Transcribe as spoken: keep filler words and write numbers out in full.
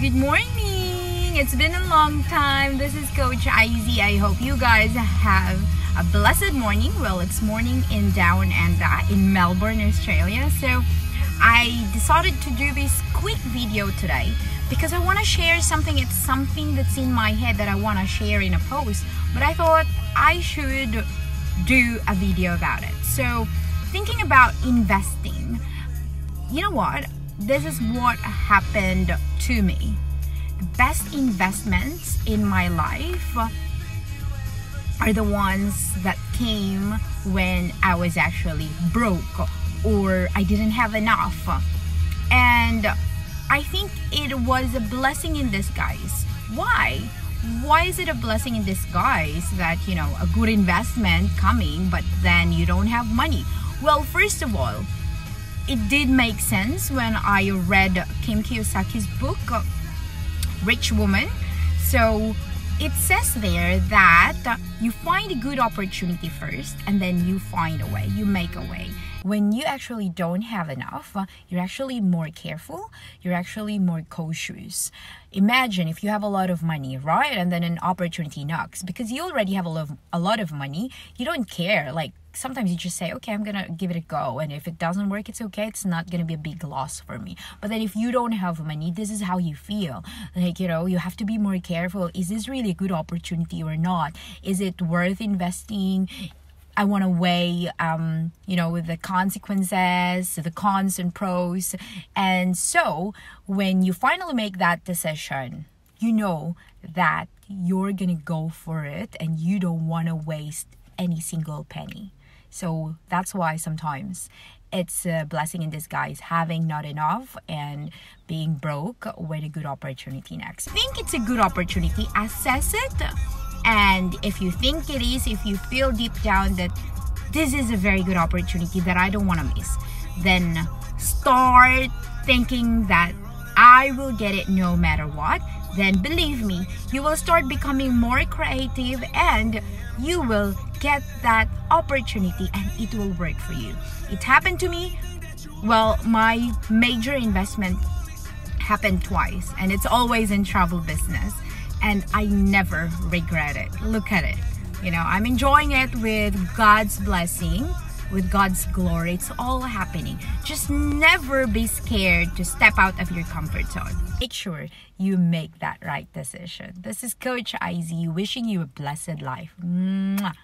Good morning! It's been a long time. This is Coach Aizy. I hope you guys have a blessed morning. Well, it's morning in Down Under in Melbourne, Australia. So I decided to do this quick video today because I want to share something. It's something that's in my head that I want to share in a post, but I thought I should do a video about it. So thinking about investing, you know what? This is what happened to me. The best investments in my life are the ones that came when I was actually broke or I didn't have enough. And I think it was a blessing in disguise. Why? Why is it a blessing in disguise that, you know, a good investment coming, but then you don't have money? Well, first of all, it did make sense when I read Kim Kiyosaki's book, Rich Woman. So it says there that you find a good opportunity first, and then you find a way, you make a way. When you actually don't have enough, you're actually more careful, you're actually more cautious. Imagine if you have a lot of money, right? And then an opportunity knocks because you already have a lot of, a lot of money. You don't care. Like, sometimes you just say, okay, I'm gonna give it a go, and if it doesn't work, it's okay, it's not gonna be a big loss for me. But then if you don't have money, this is how you feel. Like, you know, you have to be more careful. Is this really a good opportunity or not? Is it worth investing? I want to weigh, um, you know, the consequences, the cons and pros. And so when you finally make that decision, you know that you're gonna go for it and you don't want to waste any single penny. So that's why sometimes it's a blessing in disguise, having not enough and being broke when a good opportunity next. I think it's a good opportunity. Assess it. And if you think it is, if you feel deep down that this is a very good opportunity that I don't want to miss, then start thinking that I will get it no matter what. Then believe me, you will start becoming more creative and you will get that opportunity and it will work for you. It happened to me. Well, my major investment happened twice, and it's always in travel business. And I never regret it. Look at it. You know, I'm enjoying it with God's blessing, with God's glory. It's all happening. Just never be scared to step out of your comfort zone. Make sure you make that right decision. This is Coach Aizy wishing you a blessed life. Mwah.